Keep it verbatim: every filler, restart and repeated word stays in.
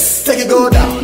yes, take it go down.